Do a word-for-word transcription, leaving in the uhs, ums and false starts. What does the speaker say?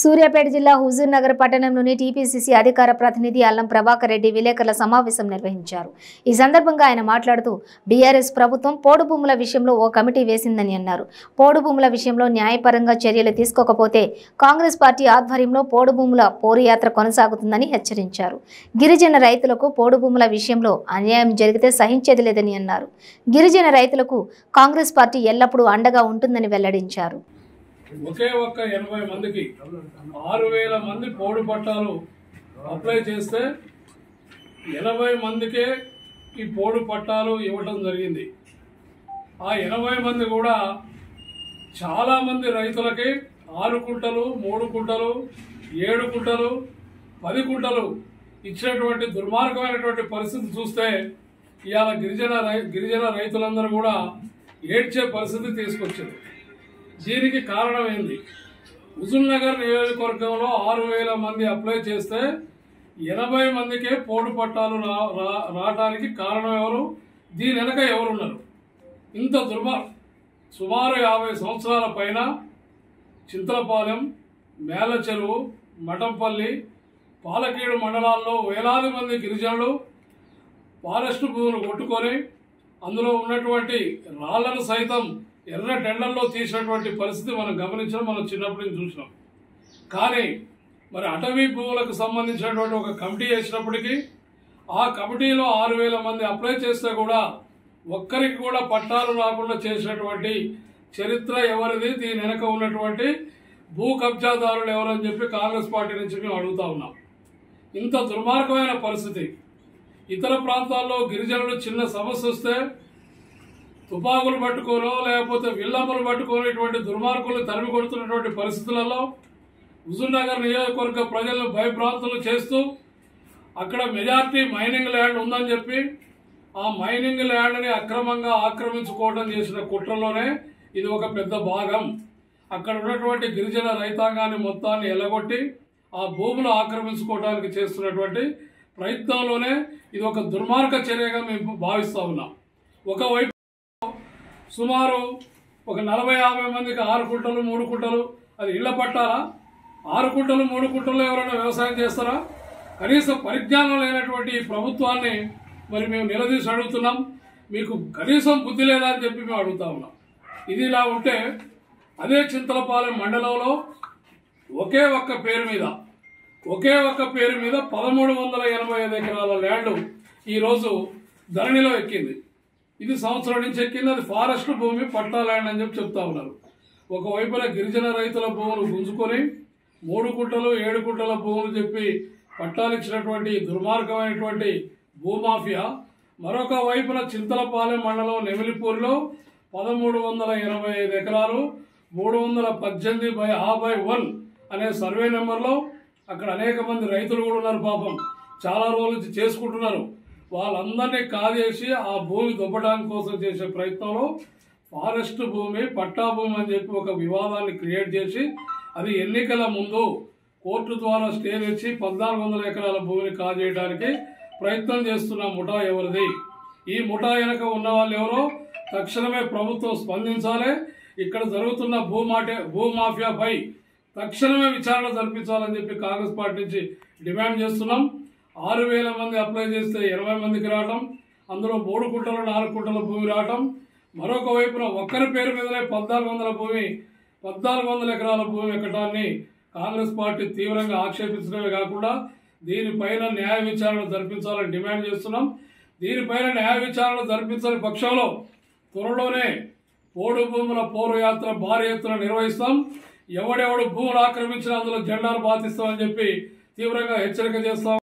సూర్యాపేట జిల్లా హుజుర్ నగర్ పట్టణంలోని టీపీసీసీ అధికార ప్రతినిధి అల్లం ప్రభాకర్ రెడ్డి విలేకరుల సమావేశం నిర్వహించారు. ఈ సందర్భంగా ఆయన మాట్లాడుతూ బీఆర్ఎస్ ప్రభుత్వం పోడు భూముల విషయంలో ఓ కమిటీ వేసిందని అన్నారు. పోడు భూముల విషయంలో న్యాయపరంగా చర్యలు తీసుకోకపోతే కాంగ్రెస్ పార్టీ ఆధ్వర్యంలో పోడు భూముల పోరుయాత్ర కొనసాగుతుందని హెచ్చరించారు. గిరిజన రైతులకు పోడు భూముల విషయంలో అన్యాయం జరిగితే సహించేది లేదని అన్నారు. గిరిజన రైతులకు కాంగ్రెస్ పార్టీ ఎల్లప్పుడూ అండగా ఉంటుందని వెల్లడించారు. ఒకే ఒక్క ఎనభై మందికి ఆరు వేల మంది పోడు పట్టాలు అప్లై చేస్తే ఎనభై మందికే ఈ పోడు పట్టాలు ఇవ్వటం జరిగింది. ఆ ఎనభై మంది కూడా చాలామంది రైతులకి ఆరు కుంటలు, మూడు కుంటలు, ఏడు కుంటలు, పది కుంటలు ఇచ్చినటువంటి దుర్మార్గమైనటువంటి పరిస్థితి చూస్తే ఇవాళ గిరిజన రై గిరిజన రైతులందరూ కూడా ఏడ్చే పరిస్థితి తీసుకొచ్చింది. దీనికి కారణమైంది హుజుర్ నగర్ నియోజకవర్గంలో ఆరు వేల మంది అప్లై చేస్తే ఎనభై మందికే పోటు పట్టాలు రా రావడానికి కారణం ఎవరు? దీని వెనక ఎవరున్నారు? ఇంత దుర్మార్ సుమారు యాభై సంవత్సరాల పైన చింతలపాలెం, మేల చెరువు, మఠంపల్లి, పాలకీడు మండలాల్లో వేలాది మంది గిరిజనులు ఫారెస్ట్ భూములు కొట్టుకొని అందులో ఉన్నటువంటి రాళ్లను సైతం ఎర్ర టెండర్లో తీసినటువంటి పరిస్థితి మనం గమనించడం మనం చిన్నప్పటి నుంచి చూసినాం. కానీ మరి అటవీ భూములకు సంబంధించినటువంటి ఒక కమిటీ వేసినప్పటికీ ఆ కమిటీలో ఆరు వేల మంది అప్లై చేస్తే కూడా ఒక్కరికి కూడా పట్టాలు రాకుండా చేసినటువంటి చరిత్ర ఎవరిది? దీని వెనక ఉన్నటువంటి భూ కబ్జాదారులు ఎవరని చెప్పి కాంగ్రెస్ పార్టీ నుంచి మేము అడుగుతా ఉన్నాం. ఇంత దుర్మార్గమైన పరిస్థితి. ఇతర ప్రాంతాల్లో గిరిజనులు చిన్న సమస్య వస్తే తుపాకులు పట్టుకోనో లేకపోతే విల్లంబులు పట్టుకోనో ఇటువంటి దుర్మార్గులు తరిమి కొడుతున్నటువంటి పరిస్థితులలో హుజుర్ నగర్ నియోజకవర్గ ప్రజలను భయభ్రాంతులు చేస్తూ అక్కడ మెజార్టీ మైనింగ్ ల్యాండ్ ఉందని చెప్పి ఆ మైనింగ్ ల్యాండ్ని అక్రమంగా ఆక్రమించుకోవడం చేసిన కుట్రలోనే ఇది ఒక పెద్ద భాగం. అక్కడ ఉన్నటువంటి గిరిజన రైతాంగాన్ని మొత్తాన్ని ఎల్లగొట్టి ఆ భూములు ఆక్రమించుకోవడానికి చేస్తున్నటువంటి ప్రయత్నంలోనే ఇది ఒక దుర్మార్గ చర్యగా మేము భావిస్తూ ఉన్నాం. ఒకవైపు సుమారు ఒక నలభై యాభై మందికి ఆరు కుంటలు, మూడు కుంటలు, అది ఇళ్ల పట్టాలా? ఆరు కుంటలు, మూడు కుంటలు ఎవరైనా వ్యవసాయం చేస్తారా? కనీసం పరిజ్ఞానం లేనటువంటి ఈ ప్రభుత్వాన్ని మరి మేము నిలదీసి అడుగుతున్నాం. మీకు కనీసం బుద్ధి లేదా అని చెప్పి మేము అడుగుతా ఉన్నాం. ఇది ఇలా ఉంటే అదే చింతలపాలెం మండలంలో ఒకే ఒక్క పేరు మీద ఒకే ఒక్క పేరు మీద పదమూడు వందల ఎనభై ఐదు ఎకరాల ల్యాండ్ ఈరోజు ధరణిలో ఎక్కింది. ఇది సంవత్సరం నుంచి ఎక్కింది. అది ఫారెస్ట్ భూమి, పట్టా ల్యాండ్ అని చెప్పి చెప్తా ఉన్నారు. ఒకవైపున గిరిజన రైతుల భూములు గుంజుకొని మూడు కుంటలు, ఏడు కుంటల భూములు చెప్పి పట్టాలు ఇచ్చినటువంటి దుర్మార్గమైనటువంటి భూమాఫియా, మరొక వైపున చింతలపాలెం మండలం నెమిలిపూర్లో పదమూడు వందల ఎనభై ఐదు ఎకరాలు మూడు వందల పద్దెనిమిది బై ఆ బై వన్ అనే సర్వే నెంబర్లో అక్కడ అనేక మంది రైతులు కూడా ఉన్నారు. పాపం చాలా రోజుల నుంచి చేసుకుంటున్నారు. వాళ్ళందరినీ కాజేసి ఆ భూమి దొబ్బడానికి కోసం చేసే ప్రయత్నంలో ఫారెస్ట్ భూమి, పట్టా భూమి అని చెప్పి ఒక వివాదాన్ని క్రియేట్ చేసి అది ఎన్నికల ముందు కోర్టు ద్వారా స్టే తెచ్చి పద్నాలుగు వందల ఎకరాల భూమిని కాజేయడానికి ప్రయత్నం చేస్తున్న ముఠా ఎవరిది? ఈ ముఠా వెనక ఉన్న వాళ్ళు ఎవరో తక్షణమే ప్రభుత్వం స్పందించాలి. ఇక్కడ జరుగుతున్న భూమాటే భూమాఫియాపై తక్షణమే విచారణ జరిపించాలని చెప్పి కాంగ్రెస్ పార్టీ నుంచి డిమాండ్ చేస్తున్నాం. ఆరు వేల మంది అప్లై చేస్తే ఇరవై మందికి రావటం, అందులో మూడు కుంటలు, నాలుగు కుంటల భూమి రావటం, మరొక వైపున ఒక్కరి పేరు మీదనే పద్నాలుగు వందల భూమి పద్నాలుగు వందల ఎకరాల భూమి ఎక్కటాన్ని కాంగ్రెస్ పార్టీ తీవ్రంగా ఆక్షేపించడమే కాకుండా దీనిపైన న్యాయ విచారణ జరిపించాలని డిమాండ్ చేస్తున్నాం. దీనిపైన న్యాయ విచారణ జరిపించని పక్షంలో త్వరలోనే పోడు భూముల పోరు యాత్ర భారీ ఎత్తున నిర్వహిస్తాం. ఎవడెవడు భూములు ఆక్రమించినా అందులో జెండాలు బాధిస్తామని చెప్పి తీవ్రంగా హెచ్చరిక చేస్తాం.